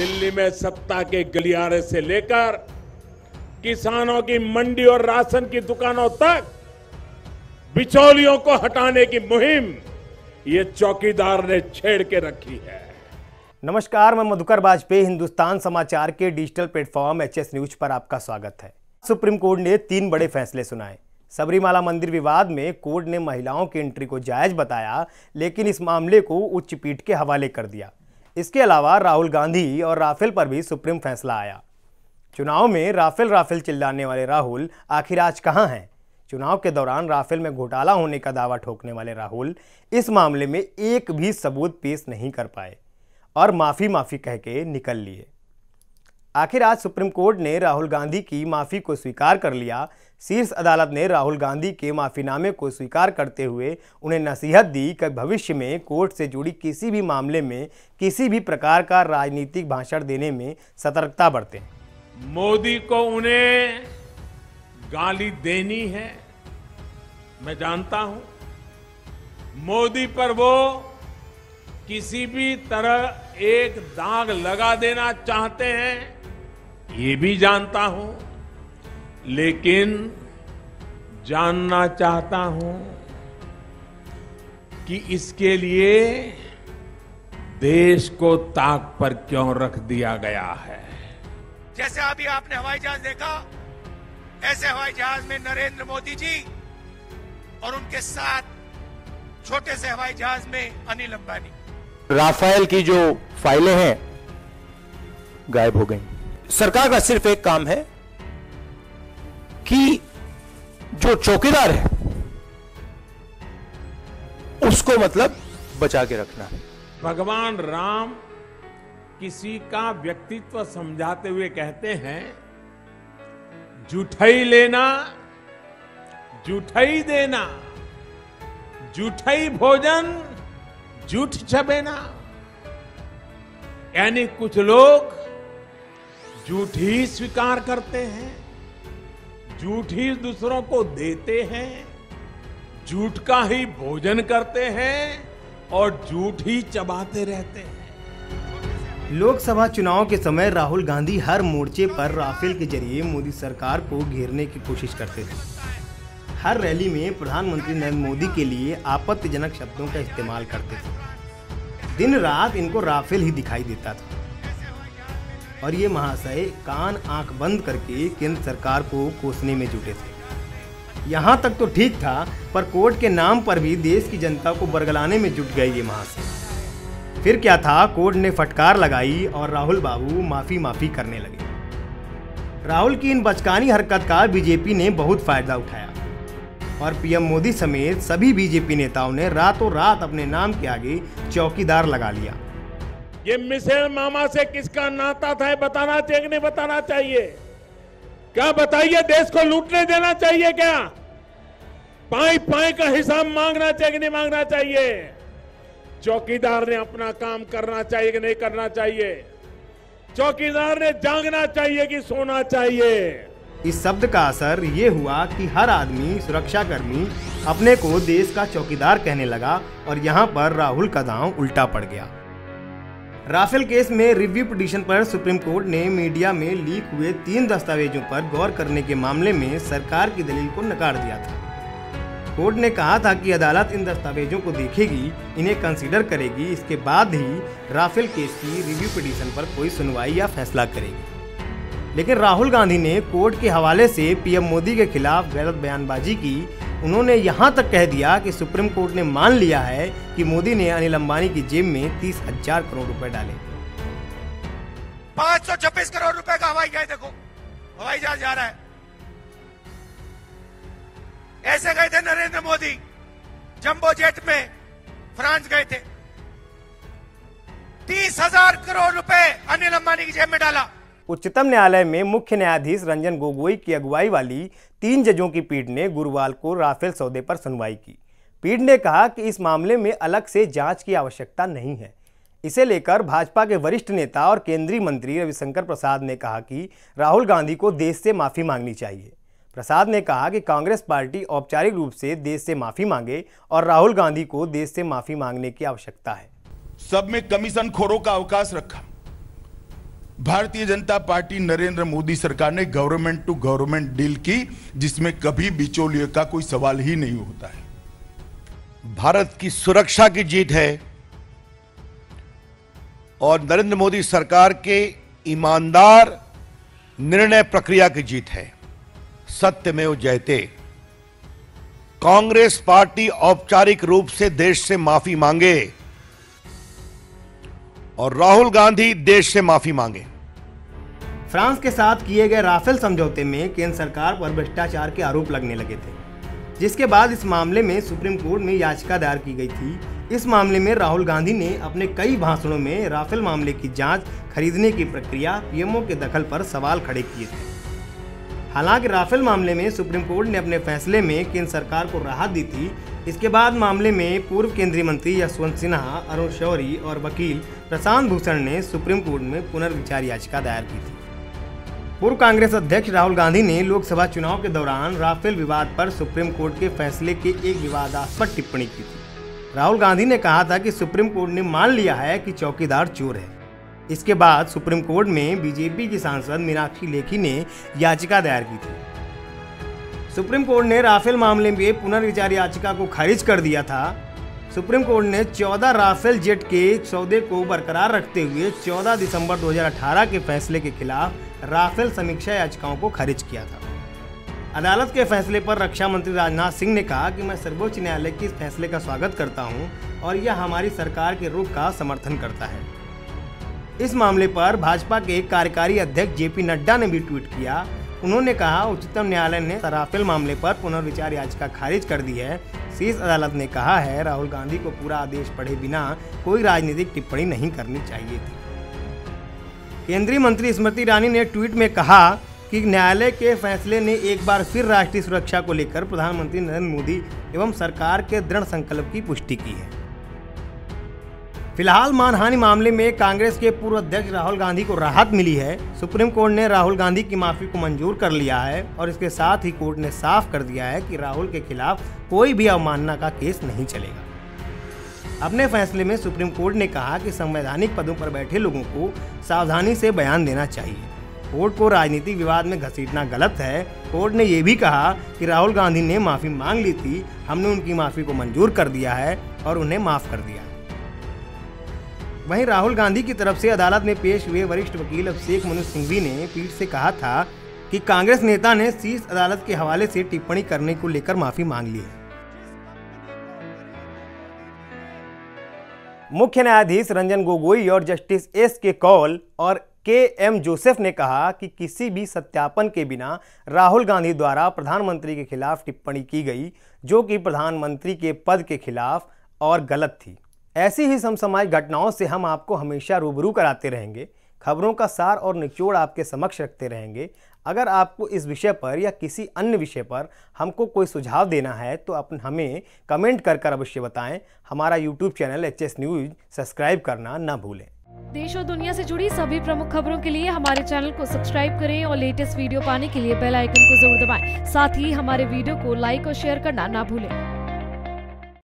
दिल्ली में सत्ता के गलियारे से लेकर किसानों की मंडी और राशन की दुकानों तक बिचौलियों को हटाने की मुहिम ये चौकीदार ने छेड़ के रखी है। नमस्कार, मैं मधुकर वाजपेयी। हिंदुस्तान समाचार के डिजिटल प्लेटफॉर्म HH न्यूज पर आपका स्वागत है। सुप्रीम कोर्ट ने 3 बड़े फैसले सुनाए। सबरीमाला मंदिर विवाद में कोर्ट ने महिलाओं की एंट्री को जायज बताया, लेकिन इस मामले को उच्च पीठ के हवाले कर दिया। इसके अलावा राहुल गांधी और राफेल पर भी सुप्रीम फैसला आया। चुनाव में राफेल राफेल चिल्लाने वाले राहुल आखिर आज कहाँ हैं? चुनाव के दौरान राफेल में घोटाला होने का दावा ठोकने वाले राहुल इस मामले में एक भी सबूत पेश नहीं कर पाए और माफ़ी कह के निकल लिए। आखिर आज सुप्रीम कोर्ट ने राहुल गांधी की माफ़ी को स्वीकार कर लिया। शीर्ष अदालत ने राहुल गांधी के माफ़ीनामे को स्वीकार करते हुए उन्हें नसीहत दी कि भविष्य में कोर्ट से जुड़ी किसी भी मामले में किसी भी प्रकार का राजनीतिक भाषण देने में सतर्कता बरतें। मोदी को उन्हें गाली देनी है, मैं जानता हूं। मोदी पर वो किसी भी तरह एक दाग लगा देना चाहते हैं, ये भी जानता हूं। लेकिन जानना चाहता हूं कि इसके लिए देश को ताक पर क्यों रख दिया गया है। जैसे अभी आपने हवाई जहाज देखा, ऐसे हवाई जहाज में नरेंद्र मोदी जी और उनके साथ छोटे से हवाई जहाज में अनिल अंबानी। राफेल की जो फाइलें हैं गायब हो गई। सरकार का सिर्फ एक काम है कि जो चौकीदार है उसको मतलब बचा के रखना। भगवान राम किसी का व्यक्तित्व समझाते हुए कहते हैं, झूठाई लेना झूठाई देना, झूठाई भोजन झूठ छबेना। यानी कुछ लोग झूठ ही स्वीकार करते हैं, झूठ ही दूसरों को देते हैं, झूठ का ही भोजन करते हैं और झूठ ही चबाते रहते हैं। लोकसभा चुनाव के समय राहुल गांधी हर मोर्चे पर राफेल के जरिए मोदी सरकार को घेरने की कोशिश करते थे। हर रैली में प्रधानमंत्री नरेंद्र मोदी के लिए आपत्तिजनक शब्दों का इस्तेमाल करते थे। दिन रात इनको राफेल ही दिखाई देता था और ये महाशय कान आंख बंद करके केंद्र सरकार को कोसने में जुटे थे। यहाँ तक तो ठीक था, पर कोर्ट के नाम पर भी देश की जनता को बरगलाने में जुट गए ये महाशय। फिर क्या था, कोर्ट ने फटकार लगाई और राहुल बाबू माफ़ी करने लगे। राहुल की इन बचकानी हरकत का बीजेपी ने बहुत फायदा उठाया और PM मोदी समेत सभी बीजेपी नेताओं ने रातों रात अपने नाम के आगे चौकीदार लगा लिया। ये मिसेल मामा से किसका नाता था, बताना चाहिए कि नहीं बताना चाहिए? क्या बताइए, देश को लूटने देना चाहिए क्या? पाई का हिसाब मांगना चाहिए कि नहीं मांगना चाहिए? चौकीदार ने अपना काम करना चाहिए कि नहीं करना चाहिए? चौकीदार ने जागना चाहिए कि सोना चाहिए? इस शब्द का असर ये हुआ कि हर आदमी सुरक्षाकर्मी अपने को देश का चौकीदार कहने लगा और यहाँ पर राहुल का दांव उल्टा पड़ गया। राफेल केस में रिव्यू पिटीशन पर सुप्रीम कोर्ट ने मीडिया में लीक हुए 3 दस्तावेजों पर गौर करने के मामले में सरकार की दलील को नकार दिया था। कोर्ट ने कहा था कि अदालत इन दस्तावेजों को देखेगी, इन्हें कंसीडर करेगी, इसके बाद ही राफेल केस की रिव्यू पिटीशन पर कोई सुनवाई या फैसला करेगी। लेकिन राहुल गांधी ने कोर्ट के हवाले से PM मोदी के खिलाफ गलत बयानबाजी की। उन्होंने यहाँ तक कह दिया कि सुप्रीम कोर्ट ने मान लिया है कि मोदी ने अनिल अंबानी की जेब में 30,000 करोड़ रुपए डाले। 526 करोड़ रुपए का हवाई जहाज देखो, हवाई जहाज जा रहा है। ऐसे गए थे नरेंद्र मोदी, जंबो जेट में फ्रांस गए थे। 30,000 करोड़ रुपए अनिल अंबानी की जेब में डाला। उच्चतम न्यायालय में मुख्य न्यायाधीश रंजन गोगोई की अगुवाई वाली 3 जजों की पीठ ने गुरुवार को राफेल सौदे पर सुनवाई की। पीठ ने कहा कि इस मामले में अलग से जांच की आवश्यकता नहीं है। इसे लेकर भाजपा के वरिष्ठ नेता और केंद्रीय मंत्री रविशंकर प्रसाद ने कहा कि राहुल गांधी को देश से माफ़ी मांगनी चाहिए। प्रसाद ने कहा कि कांग्रेस पार्टी औपचारिक रूप से देश से माफ़ी मांगे और राहुल गांधी को देश से माफ़ी मांगने की आवश्यकता है। सब में कमीशन खोरों का अवकाश रखा, भारतीय जनता पार्टी नरेंद्र मोदी सरकार ने गवर्नमेंट टू गवर्नमेंट डील की, जिसमें कभी बिचौलिए का कोई सवाल ही नहीं होता है। भारत की सुरक्षा की जीत है और नरेंद्र मोदी सरकार के ईमानदार निर्णय प्रक्रिया की जीत है। सत्यमेव जयते। कांग्रेस पार्टी औपचारिक रूप से देश से माफी मांगे और राहुल गांधी देश से माफी मांगे। फ्रांस के साथ किए गए राफेल समझौते में केंद्र सरकार पर भ्रष्टाचार के आरोप लगने लगे थे, जिसके बाद इस मामले में सुप्रीम कोर्ट में याचिका दायर की गई थी। इस मामले में राहुल गांधी ने अपने कई भाषणों में राफेल मामले की जांच, खरीदने की प्रक्रिया, पीएमओ के दखल पर सवाल खड़े किए थे। हालांकि राफेल मामले में सुप्रीम कोर्ट ने अपने फैसले में केंद्र सरकार को राहत दी थी। इसके बाद मामले में पूर्व केंद्रीय मंत्री यशवंत सिन्हा, अरुण शौरी और वकील प्रशांत भूषण ने सुप्रीम कोर्ट में पुनर्विचार याचिका दायर की थी। पूर्व कांग्रेस अध्यक्ष राहुल गांधी ने लोकसभा चुनाव के दौरान राफेल विवाद पर सुप्रीम कोर्ट के फैसले के एक विवादास्पद टिप्पणी की थी। राहुल गांधी ने कहा था कि सुप्रीम कोर्ट ने मान लिया है कि चौकीदार चोर है। इसके बाद सुप्रीम कोर्ट में बीजेपी की सांसद मीनाक्षी लेखी ने याचिका दायर की थी। सुप्रीम कोर्ट ने राफेल मामले में पुनर्विचार याचिका को खारिज कर दिया था। सुप्रीम कोर्ट ने 14 राफेल जेट के सौदे को बरकरार रखते हुए 14 दिसंबर 2018 के फैसले के खिलाफ राफेल समीक्षा याचिकाओं को खारिज किया था। अदालत के फैसले पर रक्षा मंत्री राजनाथ सिंह ने कहा कि मैं सर्वोच्च न्यायालय के इस फैसले का स्वागत करता हूं और यह हमारी सरकार के रुख का समर्थन करता है। इस मामले पर भाजपा के कार्यकारी अध्यक्ष JP नड्डा ने भी ट्वीट किया। उन्होंने कहा, उच्चतम न्यायालय ने राफेल मामले पर पुनर्विचार याचिका खारिज कर दी है। शीर्ष अदालत ने कहा है राहुल गांधी को पूरा आदेश पढ़े बिना कोई राजनीतिक टिप्पणी नहीं करनी चाहिए थी। केंद्रीय मंत्री स्मृति ईरानी ने ट्वीट में कहा कि न्यायालय के फैसले ने एक बार फिर राष्ट्रीय सुरक्षा को लेकर प्रधानमंत्री नरेंद्र मोदी एवं सरकार के दृढ़ संकल्प की पुष्टि की है। फिलहाल मानहानि मामले में कांग्रेस के पूर्व अध्यक्ष राहुल गांधी को राहत मिली है। सुप्रीम कोर्ट ने राहुल गांधी की माफी को मंजूर कर लिया है और इसके साथ ही कोर्ट ने साफ कर दिया है कि राहुल के खिलाफ कोई भी अवमानना का केस नहीं चलेगा। अपने फैसले में सुप्रीम कोर्ट ने कहा कि संवैधानिक पदों पर बैठे लोगों को सावधानी से बयान देना चाहिए। कोर्ट को राजनीतिक विवाद में घसीटना गलत है। कोर्ट ने यह भी कहा कि राहुल गांधी ने माफी मांग ली थी, हमने उनकी माफी को मंजूर कर दिया है और उन्हें माफ कर दिया है। वहीं राहुल गांधी की तरफ से अदालत में पेश हुए वरिष्ठ वकील अभिषेक मनु सिंघवी ने पीठ से कहा था कि कांग्रेस नेता ने शीर्ष अदालत के हवाले से टिप्पणी करने को लेकर माफी मांग ली है। मुख्य न्यायाधीश रंजन गोगोई और जस्टिस S K कौल और KM जोसेफ ने कहा कि किसी भी सत्यापन के बिना राहुल गांधी द्वारा प्रधानमंत्री के खिलाफ टिप्पणी की गई, जो कि प्रधानमंत्री के पद के खिलाफ और गलत थी। ऐसी ही समसामयिक घटनाओं से हम आपको हमेशा रूबरू कराते रहेंगे, खबरों का सार और निचोड़ आपके समक्ष रखते रहेंगे। अगर आपको इस विषय पर या किसी अन्य विषय पर हमको कोई सुझाव देना है तो आप हमें कमेंट कर अवश्य बताएं। हमारा YouTube channel H S News subscribe करना ना भूलें। देश और दुनिया से जुड़ी सभी प्रमुख खबरों के लिए हमारे चैनल को सब्सक्राइब करें और लेटेस्ट वीडियो पाने के लिए बेल आइकन को जरूर दबाएं। साथ ही हमारे वीडियो को लाइक और शेयर करना ना भूलें।